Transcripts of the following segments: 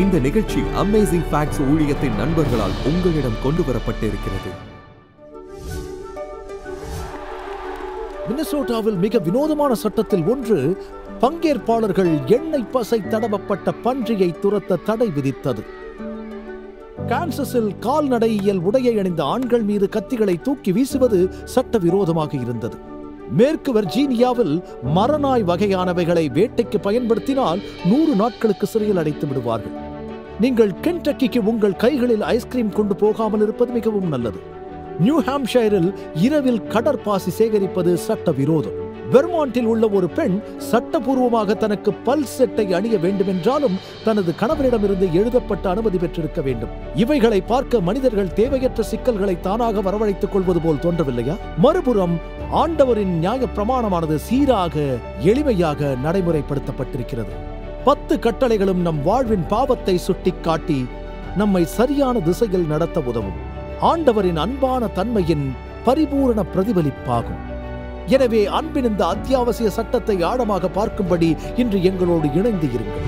இந்த நிகழ்ச்சி Amazing Facts ஊழியத்தின் நண்பர்களால் உங்களிடம் கொண்டு வரப்பட்டிருக்கிறது. மினசோட்டாவில் மிக வினோதமான சட்டத்தில் ஒன்று பங்கேற்பாளர்கள் எண்ணெய் பசை தடவப்பட்ட பன்றியை துரத்த தடை விதித்தது. கான்சஸில் கால்நடையியல் உடையை அணிந்த ஆண்கள் மீது கத்திகளை தூக்கி வீசுவது சட்டவிரோதமாக இருந்தது. மேற்கு வெர்ஜீனியாவில் மரநாய் வகையானவைகளை வேட்டைக்கு பயன்படுத்தினால் 100 நாட்களுக்கு சிறையில் அடைத்து விடுவார்கள். நீங்கள் கென்டக்கிக்கு உங்கள் கைகளில் ஐஸ்கிரீம் கொண்டு போகாமல் இருப்பது மிகவும் நல்லது. நியூ ஹாம்ஷைரில் இரவில் கடற்பாசி சேகரிப்பது சட்டவிரோதம். வெர்மாண்டில் உள்ள ஒரு பெண் சட்டபூர்வமாக தனக்கு பல் செட்டை அணிய வேண்டுமென்றாலும் தனது கணவரிடமிருந்து எழுதப்பட்ட அனுமதி பெற்றிருக்க வேண்டும். இவைகளை பார்க்க மனிதர்கள் தேவையற்ற சிக்கல்களை தானாக வரவழைத்துக் கொள்வது போல் தோன்றவில்லையா? மறுபுறம் ஆண்டவரின் நியாய பிரமாணமானது சீராக எளிமையாக நடைமுறைப்படுத்தப்பட்டிருக்கிறது. 10 கட்டளைகளும் நம் வாழ்வின் பாவத்தை சுட்டிக்காட்டி நம்மை சரியான திசையில் நடத்த உதவும். ஆண்டவரின் அன்பான தன்மையின் பரிபூரண பிரதிபலிப்பாகும். எனவே அன்பின் இந்த அத்தியாவசிய சட்டத்தை ஆழமாக பார்க்கும்படி இன்று எங்களோடு இணைந்து இருங்கள்.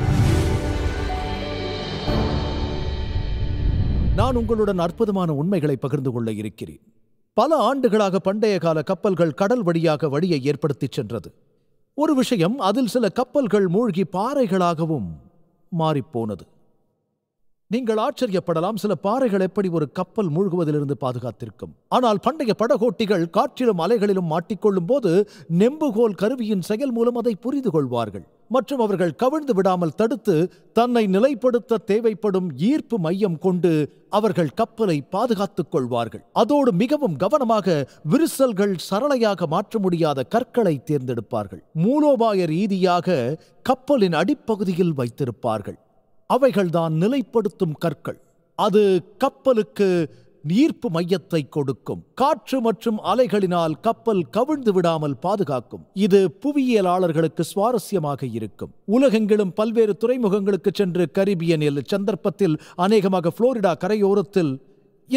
நான் உங்களுடன் அற்புதமான உண்மைகளை பகிர்ந்து கொள்ள இருக்கிறேன். பல ஆண்டுகளாக பண்டைய கால கப்பல்கள் கடல் வழியாக வழியை ஏற்படுத்தி சென்றது. ஒரு விஷயம், அதில் சில கப்பல்கள் மூழ்கி பாறைகளாகவும் மாறிப்போனது. நீங்கள் ஆச்சரியப்படலாம், சில பாறைகள் எப்படி ஒரு கப்பல் மூழ்குவதிலிருந்து பாதுகாத்திருக்கும். ஆனால் பண்டைய படகோட்டிகள் காற்றிலும் அலைகளிலும் மாட்டிக்கொள்ளும் போது நெம்புகோல் கருவியின் செயல் மூலம் அதை புரிந்து கொள்வார்கள் மற்றும் அவர்கள் கவிழ்ந்து விடாமல் தடுத்து தன்னை நிலைப்படுத்த தேவைப்படும் ஈர்ப்பு மையம் கொண்டு அவர்கள் கப்பலை பாதுகாத்துக் கொள்வார்கள். அதோடு மிகவும் கவனமாக விரிசல்கள் சரளையாக மாற்ற முடியாத கற்களை தேர்ந்தெடுப்பார்கள். மூலோபாய ரீதியாக கப்பலின் அடிப்பகுதியில் வைத்திருப்பார்கள். அவைகள்தான் நிலைப்படுத்தும் கற்கள். அது கப்பலுக்கு ஈர்ப்பு மையத்தை கொடுக்கும். காற்று மற்றும் அலைகளினால் கப்பல் கவிழ்ந்து விடாமல் பாதுகாக்கும். இது புவியியலாளர்களுக்கு சுவாரஸ்யமாக இருக்கும். உலகெங்கிலும் பல்வேறு துறைமுகங்களுக்கு சென்று கரிபியனில் சந்தர்ப்பத்தில் அநேகமாக புளோரிடா கரையோரத்தில்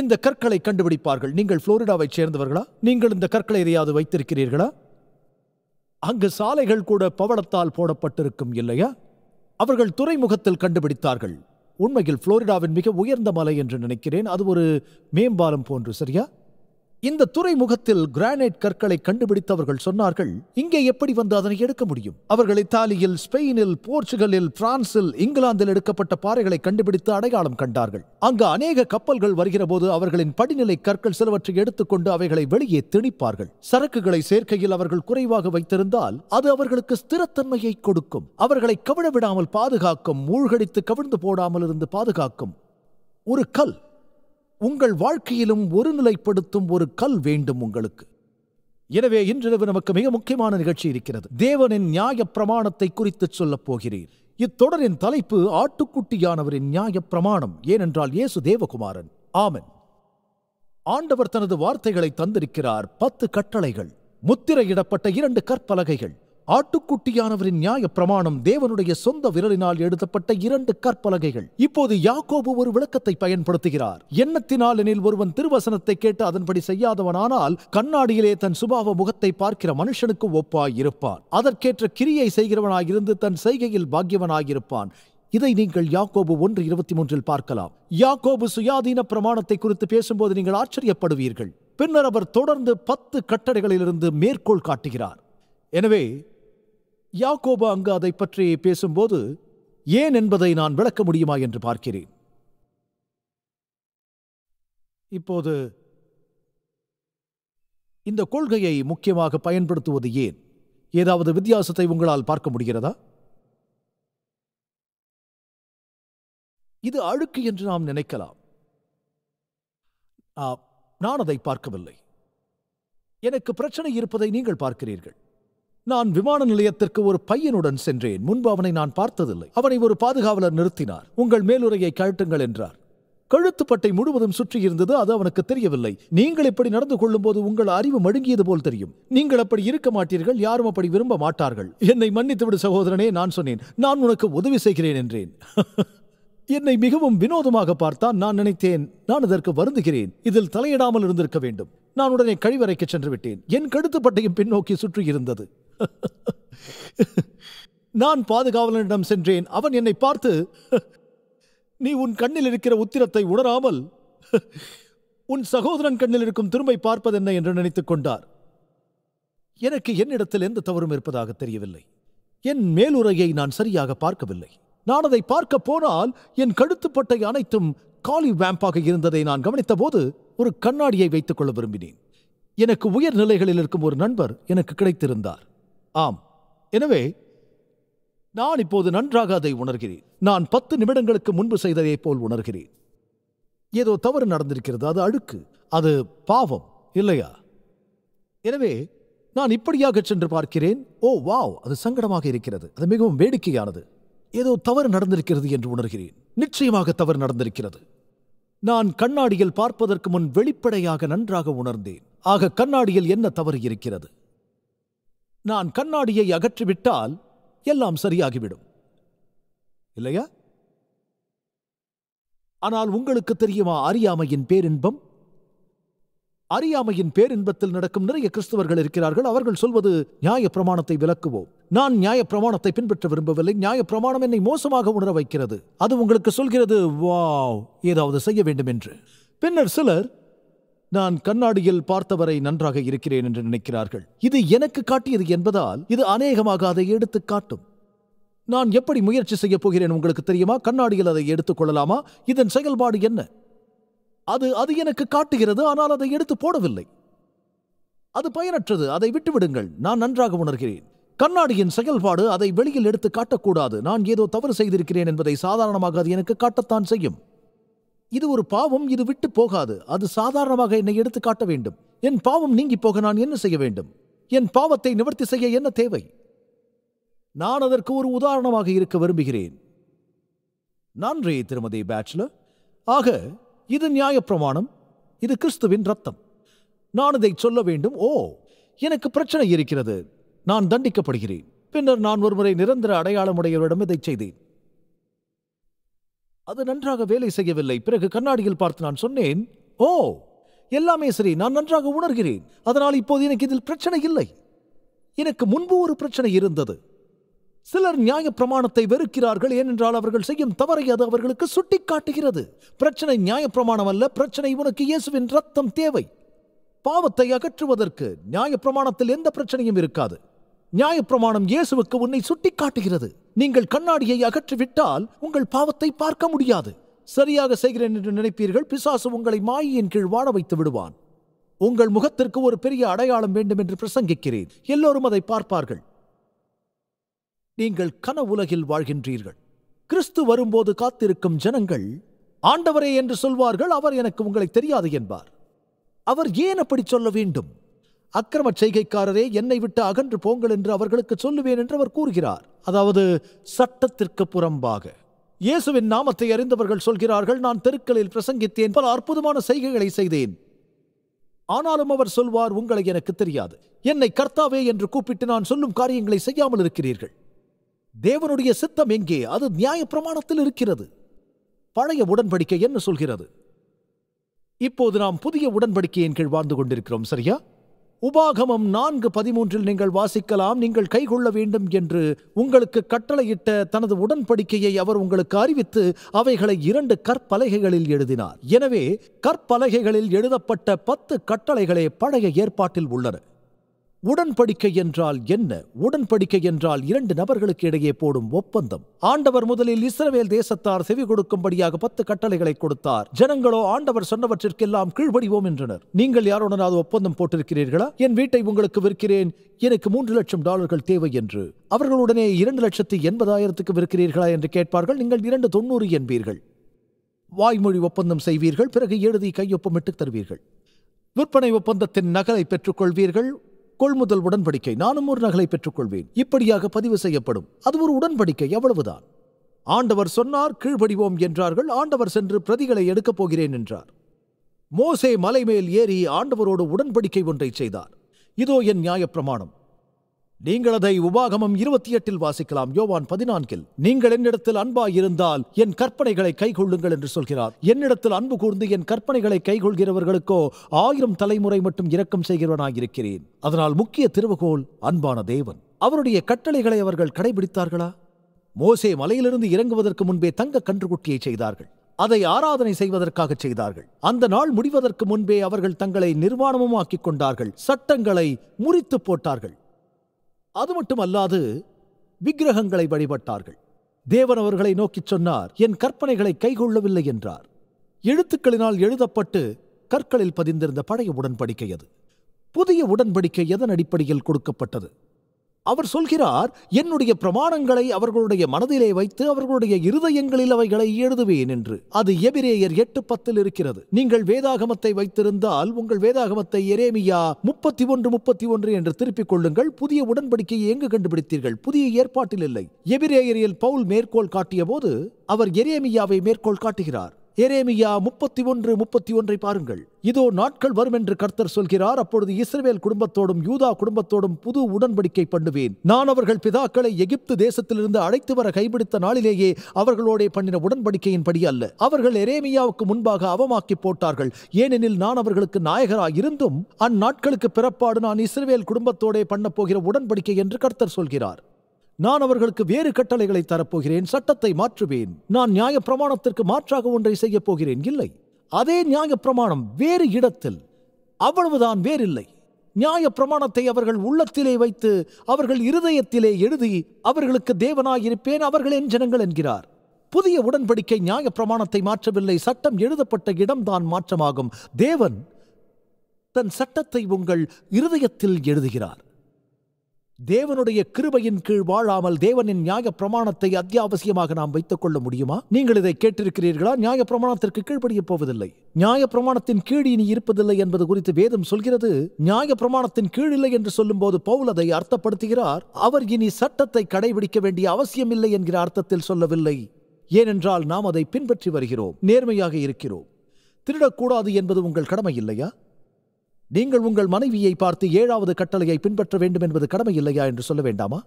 இந்த கற்களை கண்டுபிடிப்பார்கள். நீங்கள் புளோரிடாவை சேர்ந்தவர்களா? நீங்கள் இந்த கற்களை எதையாவது வைத்திருக்கிறீர்களா? அங்கு சாலைகள் கூட பவளத்தால் போடப்பட்டிருக்கும் இல்லையா? அவர்கள் துறைமுகத்தில் கண்டுபிடித்தார்கள். உண்மையில் புளோரிடாவின் மிக உயர்ந்த மலை என்று நினைக்கிறேன், அது ஒரு மேம்பாலம் போன்று, சரியா? இந்த துறைமுகத்தில் கிரானைட் கற்களை கண்டுபிடித்தவர்கள் சொன்னார்கள், இங்கே எப்படி வந்து அதனை எடுக்க முடியும்? அவர்கள் இத்தாலியில், ஸ்பெயினில், போர்ச்சுகலில், பிரான்சில், இங்கிலாந்தில் எடுக்கப்பட்ட பாறைகளை கண்டுபிடித்து அடையாளம் கண்டார்கள். அங்கு அநேக கப்பல்கள் வருகிற போது அவர்களின் படிநிலை கற்கள் சிலவற்றை எடுத்துக்கொண்டு அவைகளை வெளியே திணிப்பார்கள். சரக்குகளை சேர்க்கையில் அவர்கள் குறைவாக வைத்திருந்தால் அது அவர்களுக்கு ஸ்திரத்தன்மையை கொடுக்கும். அவர்களை கவிழ விடாமல் பாதுகாக்கும். மூழ்கடித்து கவிழ்ந்து போடாமல் இருந்து பாதுகாக்கும். ஒரு கல், உங்கள் வாழ்க்கையிலும் ஒரு நிலைப்படுத்தும் ஒரு கல் வேண்டும் உங்களுக்கு. எனவே இன்றிரவு நமக்கு மிக முக்கியமான நிகழ்ச்சி இருக்கிறது. தேவனின் நியாய பிரமாணத்தை குறித்து சொல்லப் போகிறேன். இத்தொடரின் தலைப்பு ஆட்டுக்குட்டியானவரின் நியாய பிரமாணம். ஏனென்றால் இயேசு தேவகுமாரன். ஆமென். ஆண்டவர் தனது வார்த்தைகளை தந்திருக்கிறார். 10 கட்டளைகள், முத்திரையிடப்பட்ட 2 கற்பலகைகள். ஆட்டுக்குட்டியானவரின் நியாய பிரமாணம், தேவனுடைய சொந்த விரலினால் எழுதப்பட்ட 2 கற்பலகைகள். இப்போது யாக்கோபு ஒரு விளக்கத்தை பயன்படுத்துகிறார். எண்ணத்தினால் எனில் ஒருவன் திருவசனத்தை கேட்டு அதன்படி செய்யாதவனானால் கண்ணாடியிலே தன் சுபாவ முகத்தை பார்க்கிற மனுஷனுக்கு ஒப்பாய் இருப்பான். அதற்கேற்ற கிரியை செய்கிறவனாயிருந்து தன் செய்கையில் பாக்கியவனாயிருப்பான். இதை நீங்கள் யாக்கோபு 1:23 பார்க்கலாம். யாக்கோபு சுயாதீன பிரமாணத்தை குறித்து பேசும்போது நீங்கள் ஆச்சரியப்படுவீர்கள். பின்னர் அவர் தொடர்ந்து 10 கட்டளைகளிலிருந்து மேற்கோள் காட்டுகிறார். எனவே யாக்கோபு அங்கு அதை பற்றி பேசும்போது ஏன் என்பதை நான் விளக்க முடியுமா என்று பார்க்கிறேன். இப்போது இந்த கொள்கையை முக்கியமாக பயன்படுத்துவது ஏன்? ஏதாவது வித்தியாசத்தை உங்களால் பார்க்க முடிகிறதா? இது அழுக்கு என்று நாம் நினைக்கலாம். நான் அதை பார்க்கவில்லை. எனக்கு பிரச்சனை இருப்பதை நீங்கள் பார்க்கிறீர்கள். நான் விமான நிலையத்திற்கு ஒரு பையனுடன் சென்றேன். முன்பு அவனை நான் பார்த்ததில்லை. அவனை ஒரு பாதுகாவலர் நிறுத்தினார். உங்கள் மேலுறையை கழட்டுங்கள் என்றார். கழுத்துப்பட்டை முழுவதும் சுற்றியிருந்தது. அது அவனுக்கு தெரியவில்லை. நீங்கள் இப்படி நடந்து கொள்ளும் போது உங்கள் அறிவு மழுங்கியது போல் தெரியும். நீங்கள் அப்படி இருக்க மாட்டீர்கள். யாரும் அப்படி விரும்ப மாட்டார்கள். என்னை மன்னித்துவிடு சகோதரனே, நான் சொன்னேன். நான் உனக்கு உதவி செய்கிறேன் என்றேன். என்னை மிகவும் வினோதமாக பார்த்தான். நான் நினைத்தேன், நான் இதற்கு வருந்துகிறேன். இதில் தலையிடாமல் இருந்திருக்க வேண்டும். நான் உடனே கழிவறைக்கு சென்று விட்டேன். என் கழுத்துப்பட்டையும் பின்னோக்கி சுற்றி இருந்தது. நான் பாதுகாவலனிடம் சென்றேன். அவன் என்னை பார்த்து, நீ உன் கண்ணில் இருக்கிற உத்திரத்தை உணராமல் உன் சகோதரன் கண்ணில் இருக்கும் திரும்பை பார்ப்பதென்ன என்று நினைத்துக் கொண்டார். எனக்கு என்னிடத்தில் எந்த தவறும் இருப்பதாக தெரியவில்லை. என் மேலுறையை நான் சரியாக பார்க்கவில்லை. நான் அதை பார்க்க போனால் என் கழுத்துப்பட்டை அனைத்தும் காலி வேம்பாக இருந்ததை நான் கவனித்த போது ஒரு கண்ணாடியை வைத்துக் கொள்ள விரும்பினேன். எனக்கு உயர் நிலைகளில் இருக்கும் ஒரு நண்பர் எனக்கு கிடைத்திருந்தார். ஆம், எனவே நான் இப்போது நன்றாக அதை உணர்கிறேன். நான் 10 நிமிடங்களுக்கு முன்பு செய்ததை போல் உணர்கிறேன். ஏதோ தவறு நடந்திருக்கிறது. அது அழுக்கு, அது பாவம், இல்லையா? எனவே நான் இப்படியாக சென்று பார்க்கிறேன். ஓ வாவ், அது சங்கடமாக இருக்கிறது. அது மிகவும் வேடிக்கையானது. ஏதோ தவறு நடந்திருக்கிறது என்று உணர்கிறேன். நிச்சயமாக தவறு நடந்திருக்கிறது. நான் கண்ணாடியில் பார்ப்பதற்கு முன் வெளிப்படையாக நன்றாக உணர்ந்தேன். ஆக கண்ணாடியில் என்ன தவறு இருக்கிறது? நான் கண்ணாடியை அகற்றிவிட்டால் எல்லாம் சரியாகிவிடும், இல்லையா? ஆனால் உங்களுக்கு தெரியுமா அறியாமையின் பேரின்பம்? அறியாமையின் பேரின்பத்தில் நடக்கும் நிறைய கிறிஸ்தவர்கள் இருக்கிறார்கள். அவர்கள் சொல்வது நியாய பிரமாணத்தை விலக்குவோம். நான் நியாய பிரமாணத்தை பின்பற்ற விரும்பவில்லை. நியாய பிரமாணம் என்னை மோசமாக உணர வைக்கிறது. அது உங்களுக்கு சொல்கிறது வாவ், ஏதாவது செய்ய வேண்டும் என்று. பின்னர் சிலர் நான் கண்ணாடியில் பார்த்தவரை நன்றாக இருக்கிறேன் என்று நினைக்கிறார்கள். இது எனக்கு காட்டியது என்பதால் இது அநேகமாக அதை எடுத்து காட்டும். நான் எப்படி முயற்சி செய்ய போகிறேன் உங்களுக்கு தெரியுமா? கண்ணாடியில் அதை எடுத்துக் கொள்ளலாமா? இதன் செயல்பாடு என்ன? அது அது எனக்கு காட்டுகிறது, ஆனால் அதை எடுத்து போடவில்லை. அது பயனற்றது. அதை விட்டுவிடுங்கள். நான் நன்றாக உணர்கிறேன். கண்ணாடியின் செயல்பாடு அதை வெளியில் எடுத்து காட்டக்கூடாது. நான் ஏதோ தவறு செய்திருக்கிறேன் என்பதை சாதாரணமாக அது எனக்கு காட்டத்தான் செய்யும். இது ஒரு பாவம், இது விட்டு போகாது. அது சாதாரணமாக என்னை எடுத்து காட்ட வேண்டும். என் பாவம் நீங்கி போக நான் என்ன செய்ய வேண்டும்? என் பாவத்தை நிவர்த்தி செய்ய என்ன தேவை? நான் அதற்கு ஒரு உதாரணமாக இருக்க விரும்புகிறேன். நன்றி திருமதி பேட்ச்லர். ஆக இது நியாயப்பிரமாணம், இது கிறிஸ்துவின் ரத்தம். நான் இதை சொல்ல வேண்டும். ஓ, எனக்கு பிரச்சனை இருக்கிறது, நான் தண்டிக்கப்படுகிறேன். பின்னர் நான் ஒருமுறை நிரந்தர அடையாளமுடையவரிடம் இதை செய்தேன். அது நன்றாக வேலை செய்யவில்லை. பிறகு கண்ணாடியில் பார்த்து நான் சொன்னேன், ஓ எல்லாமே சரி, நான் நன்றாக உணர்கிறேன். அதனால் இப்போது எனக்கு இதில் பிரச்சனை இல்லை. எனக்கு முன்பு ஒரு பிரச்சனை இருந்தது. சிலர் நியாய பிரமாணத்தை வெறுக்கிறார்கள், ஏனென்றால் அவர்கள் செய்யும் தவறை அது அவர்களுக்கு சுட்டி காட்டுகிறது. பிரச்சனை நியாய பிரமாணம் அல்ல. பிரச்சனை உனக்கு இயேசுவின் ரத்தம் தேவை. பாவத்தை அகற்றுவதற்கு நியாய பிரமாணத்தில் எந்த பிரச்சனையும் இருக்காது. நியாய பிரமாணம் இயேசுவுக்கு உன்னை சுட்டி காட்டுகிறது. நீங்கள் கண்ணாடியை அகற்றிவிட்டால் உங்கள் பாவத்தை பார்க்க முடியாது. சரியாக செய்கிறேன் என்று நினைப்பீர்கள். பிசாசு உங்களை மாயையின் கீழ் வாழ வைத்து விடுவான். உங்கள் முகத்திற்கு ஒரு பெரிய அடையாளம் வேண்டும் என்று பிரசங்கிக்கிறேன். எல்லோரும் அதை பார்ப்பார்கள். நீங்கள் கன உலகில் வாழ்கின்றீர்கள். கிறிஸ்து வரும்போது காத்திருக்கும் ஜனங்கள் ஆண்டவரே என்று சொல்வார்கள். அவர் எனக்கு உங்களை தெரியாது என்பார். அவர் ஏன் அப்படி சொல்ல வேண்டும்? அக்கிரம செய்கைக்காரரே என்னை விட்டு அகன்று போங்கள் என்று அவர்களுக்கு சொல்லுவேன் என்று அவர் கூறுகிறார். அதாவது சட்டத்திற்கு புறம்பாக இயேசுவின் நாமத்தை அறிந்தவர்கள் சொல்கிறார்கள், நான் தெருக்களில் பிரசங்கித்தேன், பல அற்புதமான செய்கைகளை செய்தேன். ஆனாலும் அவர் சொல்வார், உங்களை எனக்கு தெரியாது. என்னை கர்த்தாவே என்று கூப்பிட்டு நான் சொல்லும் காரியங்களை செய்யாமல் இருக்கிறீர்கள். தேவனுடைய சித்தம் எங்கே? அது நியாய பிரமாணத்தில் இருக்கிறது. பழைய உடன்படிக்கை என்ன சொல்கிறது? இப்போது நாம் புதிய உடன்படிக்கையின் கீழ் வாழ்ந்து கொண்டிருக்கிறோம், சரியா? உபாகமம் 4:13 நீங்கள் வாசிக்கலாம். நீங்கள் கைகொள்ள வேண்டும் என்று உங்களுக்கு கட்டளையிட்ட தனது உடன்படிக்கையை அவர் உங்களுக்கு அறிவித்து அவைகளை 2 கற்பலகைகளில் எழுதினார். எனவே கற்பலகைகளில் எழுதப்பட்ட 10 கட்டளைகளே பழைய ஏற்பாட்டில் உள்ளன. உடன்படிக்கை என்றால் என்ன? உடன்படிக்கை என்றால் 2 நபர்களுக்கு இடையே போடும் ஒப்பந்தம். ஆண்டவர் முதலில் இஸ்ரவேல் தேசத்தார் செவி கொடுக்கும்படியாக 10 கட்டளைகளை கொடுத்தார். ஜனங்களோ ஆண்டவர் சொன்னவற்றிற்கெல்லாம் கீழ்படிவோம் என்றனர். நீங்கள் யாருடனாவது ஒப்பந்தம் போட்டிருக்கிறீர்களா? என் வீட்டை உங்களுக்கு விற்கிறேன், எனக்கு $3 லட்சம் தேவை என்று. அவர்களுடனே 2,80,000க்கு விற்கிறீர்களா என்று கேட்பார்கள். நீங்கள் 2,90 என்பீர்கள். வாய்மொழி ஒப்பந்தம் செய்வீர்கள். பிறகு எழுதி கையொப்பமிட்டு தருவீர்கள். விற்பனை ஒப்பந்தத்தின் நகலை பெற்றுக்கொள்வீர்கள். கொள்முதல் உடன்படிக்கை, நானும் ஒரு நகலை பெற்றுக்கொள்வேன். இப்படியாக பதிவு செய்யப்படும். அது ஒரு உடன்படிக்கை, அவ்வளவுதான். ஆண்டவர் சொன்னார், கீழ்படிவோம் என்றார்கள். ஆண்டவர் சென்று பிரதிகளை எடுக்கப் போகிறேன் என்றார். மோசே மலைமேல் ஏறி ஆண்டவரோடு உடன்படிக்கை ஒன்றை செய்தார். இதோ என் நியாயப்பிரமாணம். நீங்கள் அதை உபாகமம் 28 வாசிக்கலாம், யோவான் 14. நீங்கள் என்னிடத்தில் அன்பாயிருந்தால் என் கற்பனைகளை கைகொள்ளுங்கள் என்று சொல்கிறார். என்னிடத்தில் அன்பு கூர்ந்து என் கற்பனைகளை கைகொள்கிறவர்களுக்கோ 1000 தலைமுறை மட்டும் இரக்கம் செய்கிறவனாயிருக்கிறேன். அதனால் முக்கிய திருவுகோல் அன்பான தேவன். அவருடைய கட்டளைகளை அவர்கள் கடைபிடித்தார்களா? மோசே மலையிலிருந்து இறங்குவதற்கு முன்பே தங்க கன்றுக்குட்டியை செய்தார்கள். அதை ஆராதனை செய்வதற்காக செய்தார்கள். அந்த நாள் முடிவதற்கு முன்பே அவர்கள் தங்களை நிர்வாணமும் ஆக்கிக் கொண்டார்கள். சட்டங்களை முறித்து போட்டார்கள். அது மட்டுமல்லாது விக்கிரகங்களை வழிபட்டார்கள். தேவன் அவர்களை நோக்கிச் சொன்னார், என் கற்பனைகளை கைகொள்ளவில்லை என்றார். எழுத்துக்களினால் எழுதப்பட்டு கற்களில் பதிந்திருந்த பழைய உடன்படிக்கை அது. புதிய உடன்படிக்கை எதன் அடிப்படையில் கொடுக்கப்பட்டது? அவர் சொல்கிறார், என்னுடைய பிரமாணங்களை அவர்களுடைய மனதிலே வைத்து அவர்களுடைய இருதயங்களில் அவைகளை எழுதுவேன் என்று. அது எபிரேயர் 8:10 இருக்கிறது. நீங்கள் வேதாகமத்தை வைத்திருந்தால் உங்கள் வேதாகமத்தை எரேமியா 31:31 என்று திருப்பிக் கொள்ளுங்கள். புதிய உடன்படிக்கையை எங்கு கண்டுபிடித்தீர்கள்? புதிய ஏற்பாட்டில் இல்லை. எபிரேயரில் பவுல் மேற்கோள் காட்டிய போது அவர் எரேமியாவை மேற்கோள் காட்டுகிறார். எரேமியா 31:31 பாருங்கள். இதோ நாட்கள் வரும் என்று கர்த்தர் சொல்கிறார், அப்பொழுது இஸ்ரவேல் குடும்பத்தோடும் யூதா குடும்பத்தோடும் புது உடன்படிக்கை பண்ணுவேன். நான் அவர்கள் பிதாக்களை எகிப்து தேசத்திலிருந்து அழைத்து வர கைபிடித்த நாளிலேயே அவர்களோடே பண்ணின உடன்படிக்கையின்படி அல்ல. அவர்கள் எரேமியாவுக்கு முன்பாக அவமாக்கி போட்டார்கள். ஏனெனில் நான் அவர்களுக்கு நாயகராய் இருந்தும் அந்நாட்களுக்கு பிறப்பாடு நான் இஸ்ரவேல் குடும்பத்தோடே பண்ண போகிற உடன்படிக்கை என்று கர்த்தர் சொல்கிறார். நான் அவர்களுக்கு வேறு கட்டளைகளை தரப்போகிறேன். சட்டத்தை மாற்றுவேன். நான் நியாய பிரமாணத்திற்கு மாற்றாக ஒன்றை செய்ய போகிறேன். இல்லை, அதே நியாய பிரமாணம் வேறு இடத்தில். அவ்வளவுதான், வேறில்லை. நியாய பிரமாணத்தை அவர்கள் உள்ளத்திலே வைத்து அவர்கள் இருதயத்திலே எழுதி அவர்களுக்கு தேவனாயிருப்பேன், அவர்கள் என் ஜனங்கள் என்கிறார். புதிய உடன்படிக்கை நியாய பிரமாணத்தை மாற்றவில்லை. சட்டம் எழுதப்பட்ட இடம்தான் மாற்றமாகும். தேவன் தன் சட்டத்தை உங்கள் இருதயத்தில் எழுதுகிறார். தேவனுடைய கிருபையின் கீழ் வாழாமல் தேவனின் நியாய பிரமாணத்தை அத்தியாவசியமாக நாம் வைத்துக் கொள்ள முடியுமா? நீங்கள் இதை கேட்டிருக்கிறீர்களா? நியாய பிரமாணத்திற்கு கீழ்ப்படிய போவதில்லை. நியாய பிரமாணத்தின் கீழ் இனி இருப்பதில்லை என்பது குறித்து வேதம் சொல்கிறது. நியாய பிரமாணத்தின் கீழ் இல்லை என்று சொல்லும் போது பவுல் அதை அர்த்தப்படுத்துகிறார். அவர் இனி சட்டத்தை கடைபிடிக்க வேண்டிய அவசியம் இல்லை என்கிற அர்த்தத்தில் சொல்லவில்லை. ஏனென்றால் நாம் அதை பின்பற்றி வருகிறோம், நேர்மையாக இருக்கிறோம். திருடக்கூடாது என்பது உங்கள் கடமை இல்லையா? நீங்கள் உங்கள் மனைவியை பார்த்து 7வது கட்டளையை பின்பற்ற வேண்டும் என்பது கடமை இல்லையா என்று சொல்ல வேண்டாமா?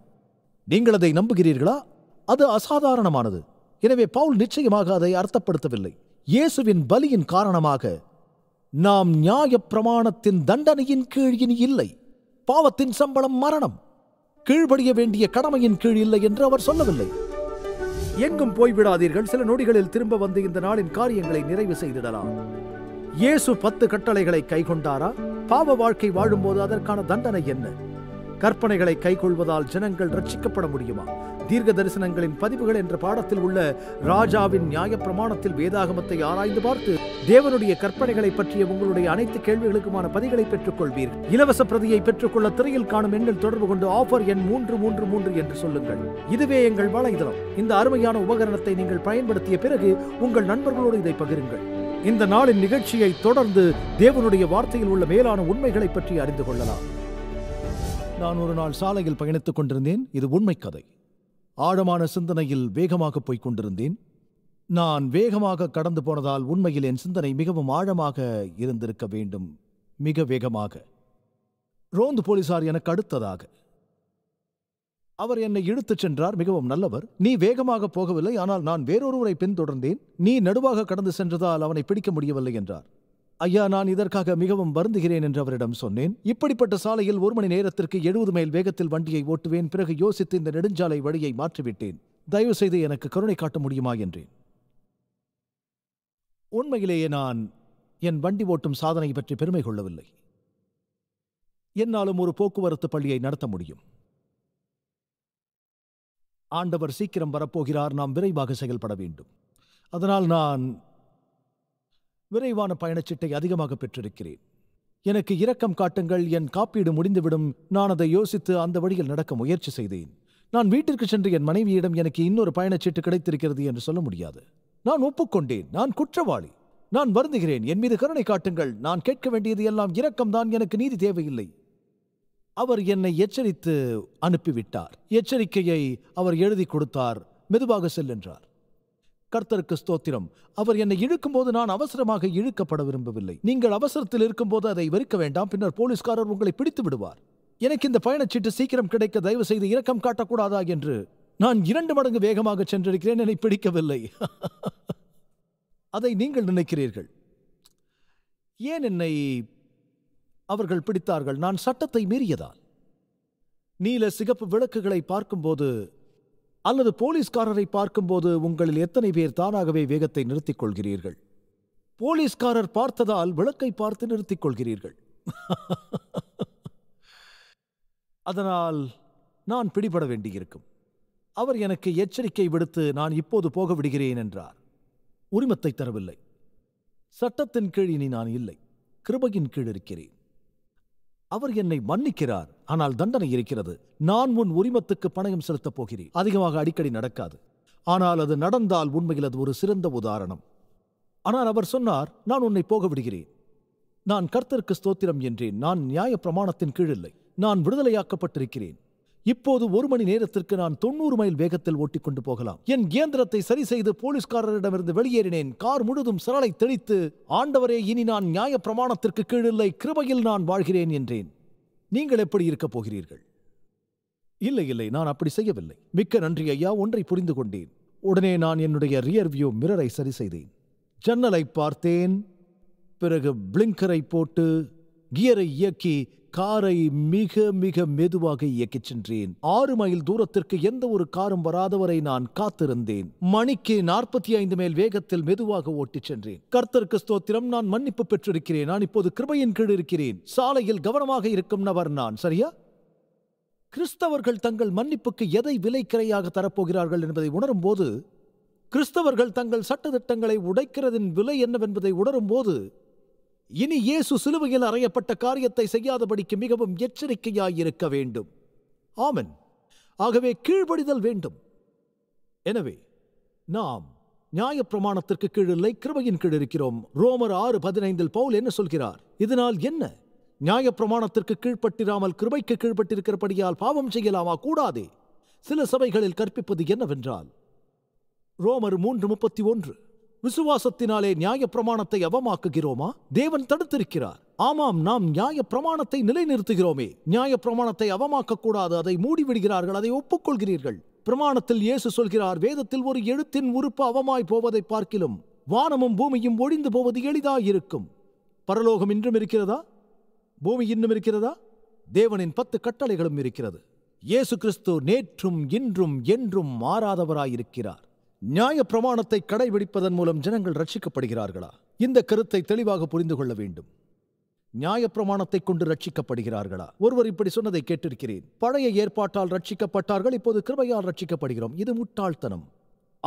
நீங்கள் அதை நம்புகிறீர்களா? அது அசாதாரணமானது. எனவே பவுல் நிச்சயமாக அதை அர்த்தப்படுத்தவில்லை. இயேசுவின் பலியின் காரணமாக நாம் நியாய பிரமாணத்தின் தண்டனையின் கீழ் இனி இல்லை. பாவத்தின் சம்பளம் மரணம். கீழ்படிய வேண்டிய கடமையின் கீழ் இல்லை என்று அவர் சொல்லவில்லை. எங்கும் போய்விடாதீர்கள், சில நொடிகளில் திரும்ப வந்து இந்த நாளின் காரியங்களை நிறைவு செய்திடலாம். இயேசு 10 கட்டளைகளை கைகொண்டாரா? பாவ வாழ்க்கை வாழும்போது அதற்கான தண்டனை என்ன? கற்பனைகளை கைக்கொள்வதால் ஜனங்கள் ரட்சிக்கப்பட முடியுமா? தீர்க்க தரிசனங்களின் பதிவுகள் என்ற பாடத்தில் உள்ள ராஜாவின் நியாய பிரமாணத்தில் வேதாகமத்தை ஆராய்ந்து பார்த்து தேவனுடைய கற்பனைகளை பற்றிய உங்களுடைய அனைத்து கேள்விகளுக்குமான பதில்களை பெற்றுக் கொள்வீர்கள். இலவச பிரதியை பெற்றுக்கொள்ள திரையில் காணும் எண்ணில் தொடர்பு கொண்டு ஆஃபர் எண் 333 என்று சொல்லுங்கள். இதுவே எங்கள் வலைதளம். இந்த அருமையான உபகரணத்தை நீங்கள் பயன்படுத்திய பிறகு உங்கள் நண்பர்களோடு இதை பகிருங்கள். இந்த நாளின் நிகழ்ச்சியை தொடர்ந்து தேவனுடைய வார்த்தையில் உள்ள மேலான உண்மைகளை பற்றி அறிந்து கொள்ளலாம். நான் ஒரு நாள் சாலையில் பயணித்துக் கொண்டிருந்தேன். இது உண்மை கதை. ஆழமான சிந்தனையில் வேகமாக போய்க் கொண்டிருந்தேன். நான் வேகமாக கடந்து போனதால் உண்மையில் என் சிந்தனை மிகவும் ஆழமாக இருந்திருக்க வேண்டும். மிக வேகமாக ரோந்து போலீசார் எனக்கு அடுத்ததாக. அவர் என்னை இழுத்துச் சென்றார். மிகவும் நல்லவர். நீ வேகமாக போகவில்லை, ஆனால் நான் வேறொருவரை பின்தொடர்ந்தேன். நீ நடுவாக கடந்து சென்றதால் அவனை பிடிக்க முடியவில்லை என்றார். ஐயா, நான் இதற்காக மிகவும் வருந்துகிறேன் என்று அவரிடம் சொன்னேன். இப்படிப்பட்ட சாலையில் 1 மணி நேரத்திற்கு 70 மைல் வேகத்தில் வண்டியை ஓட்டுவேன். பிறகு யோசித்து இந்த நெடுஞ்சாலை வழியை மாற்றிவிட்டேன். தயவு செய்து எனக்கு கருணை காட்ட முடியுமா என்றேன். உண்மையிலேயே நான் என் வண்டி ஓட்டும் சாதனை பற்றி பெருமை கொள்ளவில்லை. என்னாலும் ஒரு போக்குவரத்து பள்ளியை நடத்த முடியும். ஆண்டவர் சீக்கிரம் வரப்போகிறார். நாம் விரைவாக செயல்பட வேண்டும். அதனால் நான் விரைவான பயணச்சீட்டை அதிகமாக பெற்றிருக்கிறேன். எனக்கு இரக்கம் காட்டுங்கள், என் காப்பீடு முடிந்துவிடும். நான் அதை யோசித்து அந்த வழியில் நடக்க முயற்சி செய்தேன். நான் வீட்டிற்கு சென்று என் மனைவியிடம் எனக்கு இன்னொரு பயணச்சீட்டு கிடைத்திருக்கிறது என்று சொல்ல முடியாது. நான் ஒப்புக்கொண்டேன். நான் குற்றவாளி. நான் வருந்துகிறேன். என் மீது கருணை காட்டுங்கள். நான் கேட்க வேண்டியது எல்லாம் இரக்கம்தான். எனக்கு நீதி தேவையில்லை. அவர் என்னை எச்சரித்து அனுப்பிவிட்டார். எச்சரிக்கையை அவர் எழுதி கொடுத்தார். மெதுவாக செல்லென்றார். கர்த்தருக்கு ஸ்தோத்திரம். அவர் என்னை இழுக்கும்போது நான் அவசரமாக இழுக்கப்பட விரும்பவில்லை. நீங்கள் அவசரத்தில் இருக்கும்போது அதை வெறுக்க வேண்டாம். பின்னர் போலீஸ்காரர் உங்களை பிடித்து விடுவார். எனக்கு இந்த பயணச்சீட்டு சீக்கிரம் கிடைக்க தயவு செய்து இரக்கம் காட்டக்கூடாதா என்று. நான் 2 மடங்கு வேகமாக சென்றிருக்கிறேன். என்னை பிடிக்கவில்லை. அதை நீங்கள் நினைக்கிறீர்கள். ஏன் என்னை அவர்கள் பிடித்தார்கள்? நான் சட்டத்தை மீறியதால். நீல சிகப்பு விளக்குகளை பார்க்கும்போது அல்லது போலீஸ்காரரை பார்க்கும்போது உங்களில் எத்தனை பேர் தானாகவே வேகத்தை நிறுத்திக் கொள்கிறீர்கள்? போலீஸ்காரர் பார்த்ததால் விளக்கை பார்த்து நிறுத்திக் கொள்கிறீர்கள். அதனால் நான் பிடிபட வேண்டியிருக்கும். அவர் எனக்கு எச்சரிக்கை விடுத்து நான் இப்போது போக விடுகிறேன் என்றார். உரிமத்தை தரவில்லை. சட்டத்தின் கீழ் இனி நான் இல்லை, கிருபையின் கீழ் இருக்கிறேன். அவர் என்னை மன்னிக்கிறார், ஆனால் தண்டனை இருக்கிறது. நான் உன் உரிமத்துக்கு பணயம் செலுத்தப் போகிறேன். அதிகமாக அடிக்கடி நடக்காது, ஆனால் அது நடந்தால் உண்மையில் அது ஒரு சிறந்த உதாரணம். ஆனால் அவர் சொன்னார், நான் உன்னை போக விடுகிறேன். நான் கர்த்தருக்கு ஸ்தோத்திரம் என்றேன். நான் நியாய பிரமாணத்தின் கீழ் இல்லை, நான் விடுதலையாக்கப்பட்டிருக்கிறேன். இப்போது 1 மணி நேரத்திற்கு நான் 90 மைல் வேகத்தில் ஓட்டிக் கொண்டு போகலாம். என் இயந்திரத்தை சரி செய்து போலீஸ்காரரிடமிருந்து வெளியேறினேன். கார் முழுதும் சரளை தெளித்து, ஆண்டவரே, இனி நான் நியாய பிரமாணத்திற்கு கீழில்லை, கிருபையில் நான் வாழ்கிறேன் என்றேன். நீங்கள் எப்படி இருக்கப் போகிறீர்கள்? இல்லை இல்லை, நான் அப்படி செய்யவில்லை. மிக்க நன்றி ஐயா, ஒன்றை புரிந்து கொண்டேன். உடனே நான் என்னுடைய ரியர்வியூ மிரரை சரி செய்தேன், ஜன்னலை பார்த்தேன், பிறகு பிளிங்கரை போட்டு கியரை இயக்கி காரை மிக மிக மெதுவாக இயக்கிச் சென்றேன். 6 மைல் தூரத்திற்கு எந்த ஒரு காரும் வராதவரை நான் காத்திருந்தேன். மணிக்கு 45 மைல் வேகத்தில் மெதுவாக ஓட்டிச் சென்றேன். கர்த்தருக்கு ஸ்தோத்திரம், நான் மன்னிப்பு பெற்றிருக்கிறேன். நான் இப்போது கிருபையின் கீழ் இருக்கிறேன். சாலையில் கவனமாக இருக்கும் நபர் நான், சரியா? கிறிஸ்தவர்கள் தங்கள் மன்னிப்புக்கு எதை விலைக்கிரையாக தரப்போகிறார்கள் என்பதை உணரும்போது, கிறிஸ்தவர்கள் தங்கள் சட்டத்திட்டங்களை உடைக்கிறதின் விலை என்னவென்பதை உணரும்போது, இனி இயேசு சிலுவையில் அறையப்பட்ட காரியத்தை செய்யாதபடிக்கு மிகவும் எச்சரிக்கையாயிருக்க வேண்டும். ஆமென். ஆகவே கீழ்படிதல் வேண்டும். எனவே நாம் நியாய பிரமாணத்திற்கு கீழில்லை, கிருபையின் கீழ் இருக்கிறோம். ரோமர் 6:15 பவுல் என்ன சொல்கிறார்? இதனால் என்ன? நியாய பிரமாணத்திற்கு கீழ்ப்பட்டிராமல் கிருபைக்கு கீழ்ப்பட்டிருக்கிறபடியால் பாவம் செய்யலாமா? கூடாதே. சில சபைகளில் கற்பிப்பது என்னவென்றால், ரோமர் 3:31, விசுவாசத்தினாலே நியாய பிரமாணத்தை அவமாக்குகிறோமா? தேவன் தடுத்திருக்கிறார். ஆமாம், நாம் நியாய பிரமாணத்தை நிலைநிறுத்துகிறோமே. நியாய பிரமாணத்தை அவமாக்க கூடாது. அதை மூடிவிடுகிறார்கள், அதை ஒப்புக்கொள்கிறீர்கள். பிரமாணத்தில் இயேசு சொல்கிறார், வேதத்தில் ஒரு எழுத்தின் உறுப்பு அவமாய் போவதை பார்க்கிலும் வானமும் பூமியும் ஒழிந்து போவது எளிதாயிருக்கும். பரலோகம் இன்றும் இருக்கிறதா? பூமி இன்னும் இருக்கிறதா? தேவனின் 10 கட்டளைகளும் இருக்கிறது. இயேசு கிறிஸ்து நேற்றும் இன்றும் என்றும் மாறாதவராயிருக்கிறார். நியாய பிரமாணத்தை கடைபிடிப்பதன் மூலம் ஜனங்கள் ரட்சிக்கப்படுகிறார்களா? இந்த கருத்தை தெளிவாக புரிந்து கொள்ள வேண்டும். நியாய பிரமாணத்தை கொண்டு ரட்சிக்கப்படுகிறார்களா? ஒருவர் இப்படி சொன்னதை கேட்டிருக்கிறேன், பழைய ஏற்பாட்டால் ரட்சிக்கப்பட்டார்கள், இப்போது கிருபையால் ரட்சிக்கப்படுகிறோம். இது முட்டாள்தனம்.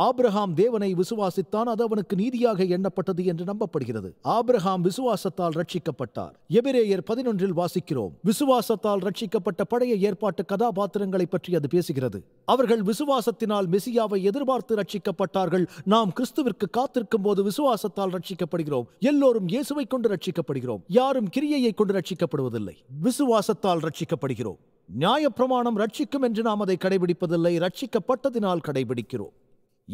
ஆபிரகாம் தேவனை விசுவாசித்தான், அது அவனுக்கு நீதியாக எண்ணப்பட்டது என்று நம்பப்படுகிறது. ஆபிரகாம் விசுவாசத்தால் ரட்சிக்கப்பட்டார். எபிரேயர் 11 வாசிக்கிறோம், விசுவாசத்தால் ரட்சிக்கப்பட்ட பழைய ஏற்பாட்டு கதாபாத்திரங்களை பற்றி அது பேசுகிறது. அவர்கள் விசுவாசத்தினால் மெசியாவை எதிர்பார்த்து ரட்சிக்கப்பட்டார்கள். நாம் கிறிஸ்துவிற்கு காத்திருக்கும் போது விசுவாசத்தால் ரட்சிக்கப்படுகிறோம். எல்லோரும் இயேசுவை கொண்டு ரட்சிக்கப்படுகிறோம். யாரும் கிரியையை கொண்டு ரட்சிக்கப்படுவதில்லை, விசுவாசத்தால் ரட்சிக்கப்படுகிறோம். நியாய பிரமாணம் ரட்சிக்கும் என்று நாம் அதை கடைபிடிப்பதில்லை, ரட்சிக்கப்பட்டதினால் கடைபிடிக்கிறோம்.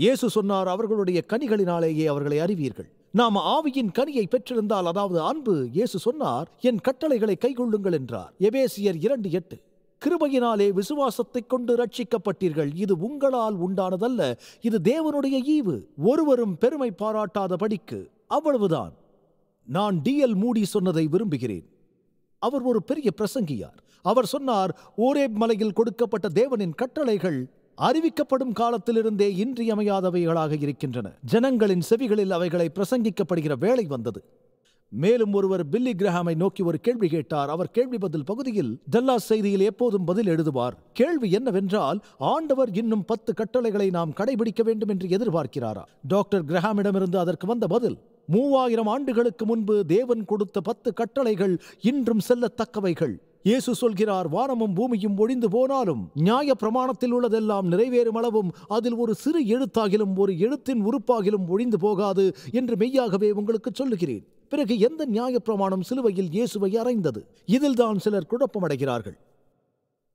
இயேசு சொன்னார், அவர்களுடைய கனிகளினாலேயே அவர்களை அறிவீர்கள். நாம் ஆவியின் கனியை பெற்றிருந்தால், அதாவது அன்பு. இயேசு சொன்னார், என் கட்டளைகளை கைகொள்ளுங்கள் என்றார். எபேசியர் 2:8. கிருபையினாலே விசுவாசத்தை கொண்டு ரட்சிக்கப்பட்டீர்கள், இது உங்களால் உண்டானதல்ல, இது தேவனுடைய ஈவு, ஒருவரும் பெருமை பாராட்டாதபடிக்கு. அவ்வளவுதான். நான் டிஎல் மூடி சொன்னதை விரும்புகிறேன். அவர் ஒரு பெரிய பிரசங்கியார். அவர் சொன்னார், ஓரேப் மலையில் கொடுக்கப்பட்ட தேவனின் கட்டளைகள் அறிவிக்கப்படும் காலத்திலிருந்தே இன்றியமையாதவைகளாக இருக்கின்றன. ஜனங்களின் செவிகளில் அவைகளை பிரசங்கிக்கப்படுகிற வேளை வந்தது. மேலும் ஒருவர் பில்லி கிரஹாமை நோக்கி ஒரு கேள்வி கேட்டார். அவர் கேள்வி பதில் பகுதியில், டல்லாஸ் செய்தியில் எப்போதும் பதில் எழுதுவார். கேள்வி என்னவென்றால், ஆண்டவர் இன்னும் 10 கட்டளைகளை நாம் கடைபிடிக்க வேண்டும் என்று எதிர்பார்க்கிறாரா? டாக்டர் கிரஹாமிடமிருந்து அதற்கு வந்த பதில், 3000 ஆண்டுகளுக்கு முன்பு தேவன் கொடுத்த 10 கட்டளைகள் இன்றும் செல்லத்தக்கவைகள். இயேசு சொல்கிறார், வானமும் பூமியும் ஒழிந்து போனாலும் நியாய பிரமாணத்தில் உள்ளதெல்லாம் நிறைவேறும் அளவும் அதில் ஒரு சிறு எழுத்தாகிலும் ஒரு எழுத்தின் உறுப்பாகிலும் ஒழிந்து போகாது என்று மெய்யாகவே உங்களுக்கு சொல்லுகிறேன். பிறகு எந்த நியாய பிரமாணம் சிலுவையில் இயேசுவை அறைந்தது? இதில்தான் சிலர் குழப்பமடைகிறார்கள்.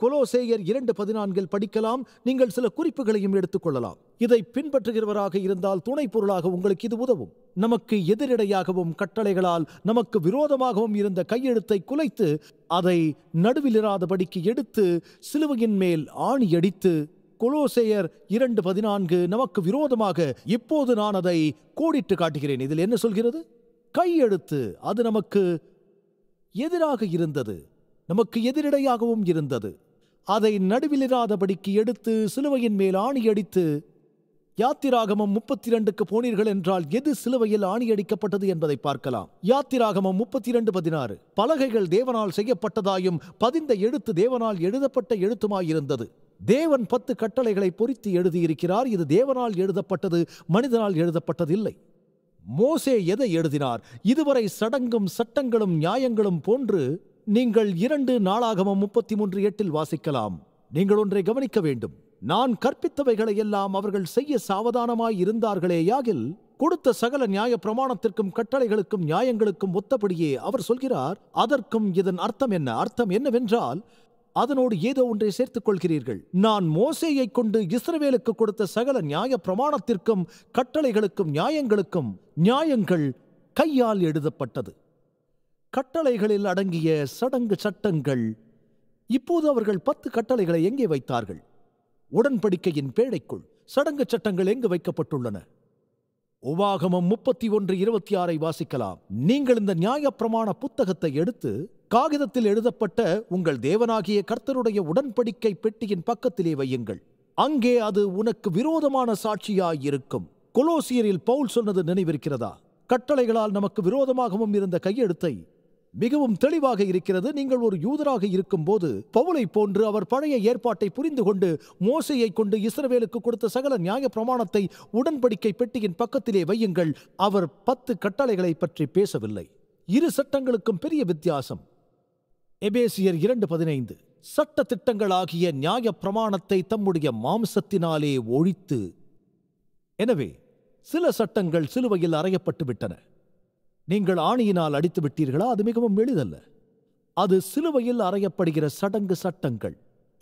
கொலோசேயர் 2:14 படிக்கலாம். நீங்கள் சில குறிப்புகளையும் எடுத்துக்கொள்ளலாம். இதை பின்பற்றுகிறவராக இருந்தால் துணை பொருளாக உங்களுக்கு இது உதவும். நமக்கு எதிரிடையாகவும் கட்டளைகளால் நமக்கு விரோதமாகவும் இருந்த கையெழுத்தை குலைத்து, அதை நடுவிலிராதபடிக்கு எடுத்து சிலுவையின் மேல் ஆணியடித்து, கொலோசேயர் 2:14 நமக்கு விரோதமாக, இப்போது நான் அதை கோடிட்டு காட்டுகிறேன். இதில் என்ன சொல்கிறது? கையெழுத்து அது நமக்கு எதிராக இருந்தது, நமக்கு எதிரிடையாகவும் இருந்தது. அதை நடுவிலிராதபடிக்கு எடுத்து சிலுவையின் மேல் ஆணியடித்து, யாத்திராகமம் 32க்கு போனீர்கள் என்றால் எது சிலுவையில் ஆணியடிக்கப்பட்டது என்பதை பார்க்கலாம். யாத்திராகமம் 32:16 பலகைகள் தேவனால் செய்யப்பட்டதாயும் பதிந்த எழுத்து தேவனால் எழுதப்பட்ட எழுத்துமாயிருந்தது. தேவன் 10 கட்டளைகளை பொறித்து எழுதியிருக்கிறார். இது தேவனால் எழுதப்பட்டது, மனிதனால் எழுதப்பட்டதில்லை. மோசே எதை எழுதினார்? இதுவரை சடங்கும் சட்டங்களும் நியாயங்களும் போன்று நீங்கள் 2 நாளாகமம் 33:8 வாசிக்கலாம். நீங்கள் ஒன்றை கவனிக்க வேண்டும். நான் கற்பித்தவைகளை எல்லாம் அவர்கள் செய்ய சாவதானமாய் இருந்தார்களேயாகில், கொடுத்த சகல நியாய பிரமாணத்திற்கும் கட்டளைகளுக்கும் நியாயங்களுக்கும் ஒத்தபடியே அவர் சொல்கிறார். அதற்கும் இதன் அர்த்தம் என்ன? அர்த்தம் என்னவென்றால், அதனோடு ஏதோ ஒன்றை சேர்த்துக் கொள்கிறீர்கள். நான் மோசேயை கொண்டு இஸ்ரவேலுக்கு கொடுத்த சகல நியாய பிரமாணத்திற்கும் கட்டளைகளுக்கும் நியாயங்களுக்கும் நியாயங்கள் கையால் எழுதப்பட்டது. கட்டளைகளில் அடங்கிய சடங்கு சட்டங்கள். இப்போது அவர்கள் 10 கட்டளைகளை எங்கே வைத்தார்கள்? உடன்படிக்கையின் பேழைக்குள். சடங்கு சட்டங்கள் எங்கு வைக்கப்பட்டுள்ளன? உபாகமம் 31:26 வாசிக்கலாம். நீங்கள் இந்த நியாய பிரமாண புத்தகத்தை எடுத்து காகிதத்தில் எழுதப்பட்ட உங்கள் தேவனாகிய கர்த்தருடைய உடன்படிக்கை பெட்டியின் பக்கத்திலே வையுங்கள். அங்கே அது உனக்கு விரோதமான சாட்சியாயிருக்கும். கொலோசியரில் பவுல் சொன்னது நினைவிருக்கிறதா? கட்டளைகளால் நமக்கு விரோதமாகவும் இருந்த கையெழுத்தை மிகவும் தெளிவாக இருக்கிறது. நீங்கள் ஒரு யூதராக இருக்கும் போது பவுலை போன்று அவர் பழைய ஏற்பாட்டை புரிந்து கொண்டு மோசையை கொண்டு இஸ்ரவேலுக்கு கொடுத்த சகல நியாய பிரமாணத்தை உடன்படிக்கை பெட்டியின் பக்கத்திலே வையுங்கள். அவர் 10 கட்டளைகளை பற்றி பேசவில்லை. இரு சட்டங்களுக்கும் பெரிய வித்தியாசம். எபேசியர் 2:15 சட்ட திட்டங்களாகிய நியாய பிரமாணத்தை தம்முடைய மாம்சத்தினாலே ஒழித்து. எனவே சில சட்டங்கள் சிலுவையில் அறையப்பட்டு விட்டன. நீங்கள் ஆணியினால் அடித்து விட்டீர்களா? அது மிகவும் எளிதல்ல. அது சிலுவையில் அறையப்படுகிற சடங்கு சட்டங்கள்.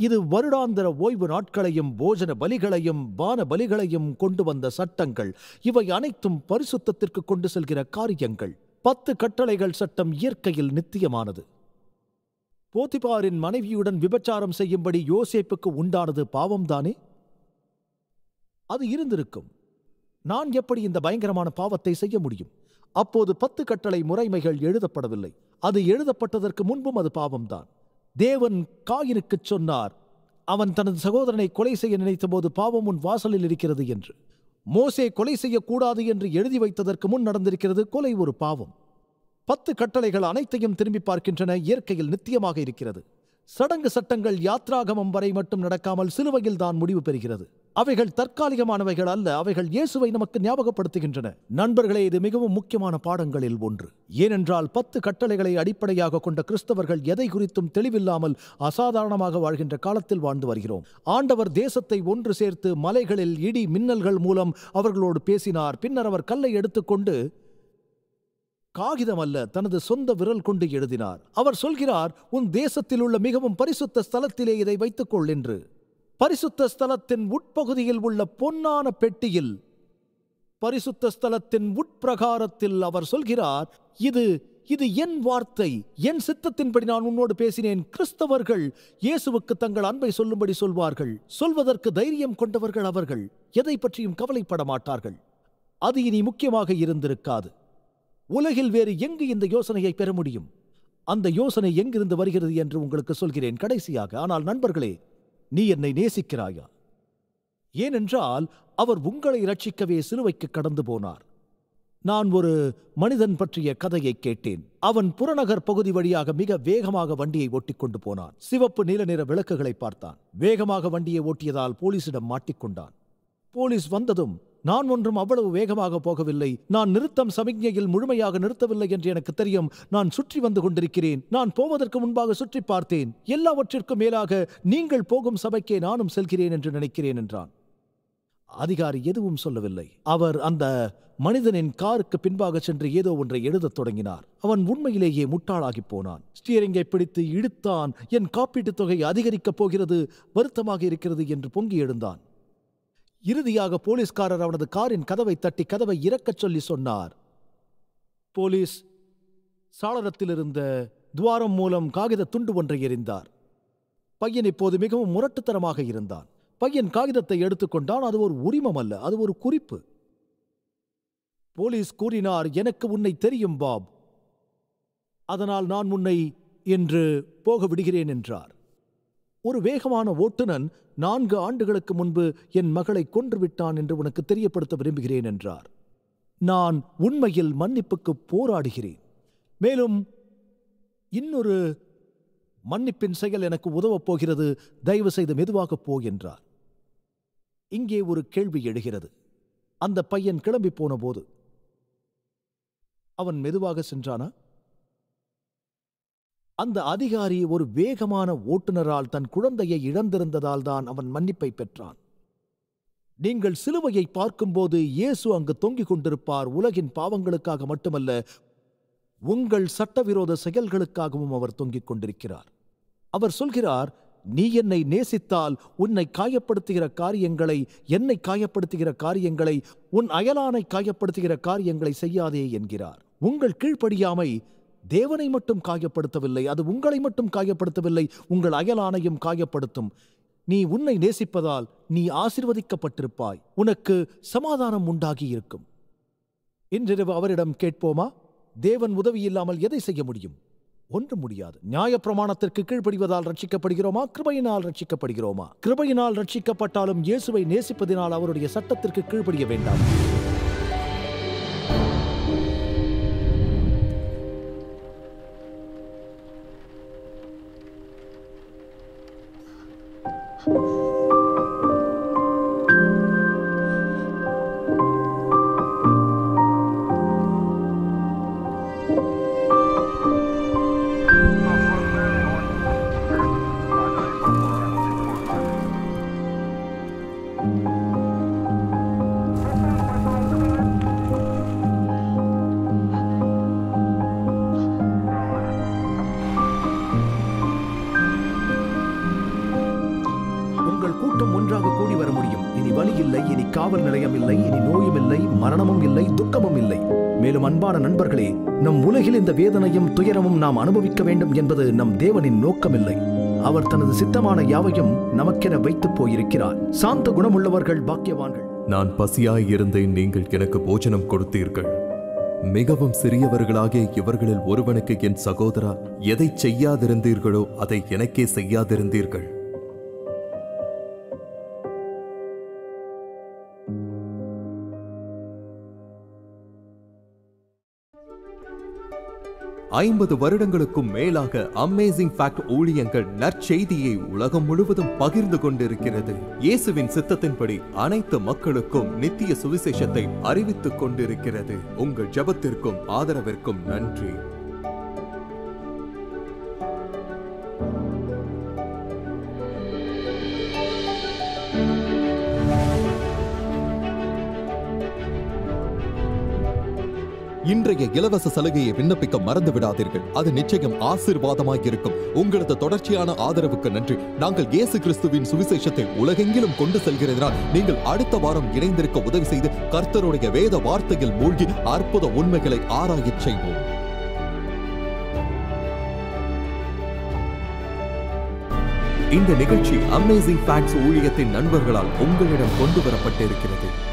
இது வருடாந்திர ஓய்வு நாட்களையும் போஜன பலிகளையும் பான பலிகளையும் கொண்டு வந்த சட்டங்கள். இவை அனைத்தும் பரிசுத்தத்திற்கு கொண்டு செல்கிற காரியங்கள். 10 கட்டளைகள் சட்டம் இயற்கையில் நித்தியமானது. போத்திபாரின் மனைவியுடன் விபச்சாரம் செய்யும்படி யோசேப்புக்கு உண்டானது பாவம்தானே? அது இருந்திருக்கும். நான் எப்படி இந்த பயங்கரமான பாவத்தை செய்ய முடியும்? அப்போது 10 கட்டளை முறைமைகள் எழுதப்படவில்லை. அது எழுதப்பட்டதற்கு முன்பும் அது பாவம்தான். தேவன் காயினுக்கு சொன்னார், அவன் தனது சகோதரனை கொலை செய்ய நினைத்த போது, பாவம் உன் வாசலில் இருக்கிறது என்று. மோசே கொலை செய்யக்கூடாது என்று எழுதி வைத்ததற்கு முன் நடந்திருக்கிறது. கொலை ஒரு பாவம். 10 கட்டளைகள் அனைத்தையும் திரும்பி பார்க்கின்றன. இயற்கையில் நித்தியமாக இருக்கிறது. சடங்கு சட்டங்கள் யாத்ராகமம் வரை மட்டும் நடக்காமல் சிலுவையில் தான் முடிவு பெறுகிறது. அவைகள் தற்காலிகமானவைகள் அல்ல. அவைகள் இயேசுவை நமக்கு ஞாபகப்படுத்துகின்றன. நண்பர்களே, இது மிகவும் முக்கியமான பாடங்களில் ஒன்று. ஏனென்றால் 10 கட்டளைகளை அடிப்படையாக கொண்ட கிறிஸ்தவர்கள் எதை குறித்தும் தெளிவில்லாமல் அசாதாரணமாக வாழ்கின்ற காலத்தில் வாழ்ந்து வருகிறோம். ஆண்டவர் தேசத்தை ஒன்று சேர்த்து மலைகளில் இடி மின்னல்கள் மூலம் அவர்களோடு பேசினார். பின்னர் அவர் கல்லை எடுத்துக்கொண்டு காகிதம் அல்ல, தனது சொந்த விரல் கொண்டு எழுதினார். அவர் சொல்கிறார், உன் தேசத்தில் உள்ள மிகவும் பரிசுத்த ஸ்தலத்திலே இதை வைத்துக்கொள் என்று. பரிசுத்த ஸ்தலத்தின் உட்பகுதியில் உள்ள பொன்னான பெட்டியில், பரிசுத்த ஸ்தலத்தின் உட்பிரகாரத்தில் அவர் சொல்கிறார், இது இது என் வார்த்தை, என் சித்தத்தின்படி நான் உன்னோடு பேசினேன். கிறிஸ்தவர்கள் இயேசுவுக்கு தங்கள் அன்பை சொல்லும்படி சொல்வார்கள். சொல்வதற்கு தைரியம் கொண்டவர்கள் அவர்கள். எதை பற்றியும் கவலைப்பட மாட்டார்கள். அது இனி முக்கியமாக இருந்திருக்காது. உலகில் வேறு எங்கு இந்த யோசனையை பெற முடியும்? அந்த யோசனை எங்கிருந்து வருகிறது என்று உங்களுக்கு சொல்கிறேன் கடைசியாக. ஆனால் நண்பர்களே, நீ என்னை நேசிக்கிறாயா? ஏனென்றால் அவர் உங்களை ரட்சிக்கவே சிலுவைக்கு கடந்து போனார். நான் ஒரு மனிதன் பற்றிய கதையை கேட்டேன். அவன் புறநகர் பகுதி வழியாக மிக வேகமாக வண்டியை ஓட்டி கொண்டு போனான். சிவப்பு நீல நிற விளக்குகளை பார்த்தான். வேகமாக வண்டியை ஓட்டியதால் போலீசிடம் மாட்டிக்கொண்டான். போலீஸ் வந்ததும், நான் ஒன்றும் அவ்வளவு வேகமாக போகவில்லை, நான் நிறுத்தம் சமிக்ஞையில் முழுமையாக நிறுத்தவில்லை என்று எனக்கு தெரியும், நான் சுற்றி வந்து கொண்டிருக்கிறேன், நான் போவதற்கு முன்பாக சுற்றி பார்த்தேன், எல்லாவற்றிற்கும் மேலாக நீங்கள் போகும் சபைக்கே நானும் செல்கிறேன் என்று நினைக்கிறேன் என்றான். அதிகாரி எதுவும் சொல்லவில்லை. அவர் அந்த மனிதனின் காருக்கு பின்பாக சென்று ஏதோ ஒன்றை எழுதத் தொடங்கினார். அவன் உண்மையிலேயே முட்டாளாகி போனான். ஸ்டியரிங்கை பிடித்து இழுத்தான். என் காப்பீட்டுத் தொகை அதிகரிக்கப் போகிறது, வருத்தமாக இருக்கிறது என்று பொங்கி எழுந்தான். இறுதியாக போலீஸ்காரர் அவனது காரின் கதவை தட்டி கதவை இறக்கச் சொல்லி சொன்னார். போலீஸ் சாளரத்திலிருந்த துவாரம் மூலம் காகித துண்டு ஒன்றை எறிந்தார். பையன் இப்போது மிகவும் முரட்டுத்தனமாக இருந்தான். பையன் காகிதத்தை எடுத்துக்கொண்டான். அது ஒரு உரிமம் அல்ல, அது ஒரு குறிப்பு. போலீஸ் கூறினார், எனக்கு உன்னை தெரியும் பாப், அதனால் நான் உன்னை இன்று போக விடுகிறேன் என்றார். ஒரு வேகமான ஓட்டுநன் 4 ஆண்டுகளுக்கு முன்பு என் மகளை கொன்றுவிட்டான் என்று உனக்கு தெரியப்படுத்த விரும்புகிறேன் என்றார். நான் உண்மையில் மன்னிப்புக்கு போராடுகிறேன். மேலும் இன்னொரு மன்னிப்பின் செயல் எனக்கு உதவப் போகிறது. தயவு செய்து மெதுவாக போ என்றார். இங்கே ஒரு கேள்வி எழுகிறது. அந்த பையன் கிளம்பி போன போது அவன் மெதுவாக சென்றானா? அந்த அதிகாரி ஒரு வேகமான ஓட்டுநரால் தன் குழந்தையை இழந்திருந்ததால் தான் அவன் மன்னிப்பை பெற்றான். நீங்கள் சிலுவையை பார்க்கும்போது இயேசு அங்கு தொங்கிக் கொண்டிருப்பார். உலகின் பாவங்களுக்காக மட்டுமல்ல, உங்கள் சட்டவிரோத செயல்களுக்காகவும் அவர் தொங்கிக் கொண்டிருக்கிறார். அவர் சொல்கிறார், நீ என்னை நேசித்தால் என்னை காயப்படுத்துகிற காரியங்களை உன் அயலானை காயப்படுத்துகிற காரியங்களை செய்யாதே என்கிறார். உங்கள் கீழ்ப்படியாமை தேவனை மட்டும் காயப்படுத்தவில்லை, அது உங்களை மட்டும் காயப்படுத்தவில்லை, உங்கள் அயலானையும் காயப்படுத்தும். நீ உன்னை நேசிப்பதால் நீ ஆசீர்வதிக்கப்பட்டிருப்பாய், உனக்கு சமாதானம் உண்டாகி இருக்கும். இன்றிரவு அவரிடம் கேட்போமா, தேவன் உதவி இல்லாமல் எதை செய்ய முடியும்? ஒன்று முடியாது. நியாயப்பிரமாணத்திற்கு கீழ்ப்படிவதால் ரட்சிக்கப்படுகிறோமா, கிருபையினால் ரட்சிக்கப்படுகிறோமா? கிருபையினால் ரட்சிக்கப்பட்டாலும் இயேசுவை நேசிப்பதினால் அவருடைய சட்டத்திற்கு கீழ்ப்படிய வேண்டாம். காவல் நிலையம் இல்லை, இனி நோயும் இல்லை, மரணமும் இல்லை, துக்கமும் இல்லை. மேலும் அன்பான நண்பர்களே, நம் உலகில் இந்த வேதனையும் துயரமும் நாம் அனுபவிக்க வேண்டும் என்பது நம் தேவனின் நோக்கமில்லை. அவர் தனது சித்தமான யாவையும் நமக்கென வைத்து போயிருக்கிறார். சாந்த குணமுள்ளவர்கள் பாக்கியவான்கள். நான் பசியாய் இருந்தேன், நீங்கள் எனக்கு போஜனம் கொடுத்தீர்கள். மிகவும் சிறியவர்களாகிய இவர்களில் ஒருவனுக்கு என் சகோதரா, எதை செய்யாதிருந்தீர்களோ அதை எனக்கே செய்யாதிருந்தீர்கள். ஐம்பது வருடங்களுக்கும் மேலாக அமேசிங் ஃபேக்ட் ஊழியங்கள் நற்செய்தியை உலகம் முழுவதும் பகிர்ந்து கொண்டிருக்கிறது. இயேசுவின் சித்தத்தின்படி அனைத்து மக்களுக்கும் நித்திய சுவிசேஷத்தை அறிவித்துக் கொண்டிருக்கிறது. உங்கள் ஜெபத்திற்கும் ஆதரவிற்கும் நன்றி. இன்றைய இலவச சலுகையை விண்ணப்பிக்க மறந்து விடாதீர்கள். அது நிச்சயம் ஆசீர்வாதமாக இருக்கும். உங்களது தொடர்ச்சியான ஆதரவுக்கு நன்றி. நாங்கள் இயேசு கிறிஸ்துவின் சுவிசேஷத்தை உலகெங்கிலும் கொண்டு செல்கிறதனால் நீங்கள் அடுத்த வாரம் இணைந்திருக்க உதவி செய்து கர்த்தருடைய வேத வார்த்தையில் மூழ்கி அற்புத உண்மைகளை ஆராயச் செய்வோம். இந்த நிகழ்ச்சி அமேசிங் ஃபேக்ட்ஸ் ஊழியத்தின் நண்பர்களால் உங்களிடம் கொண்டு வரப்பட்டிருக்கிறது.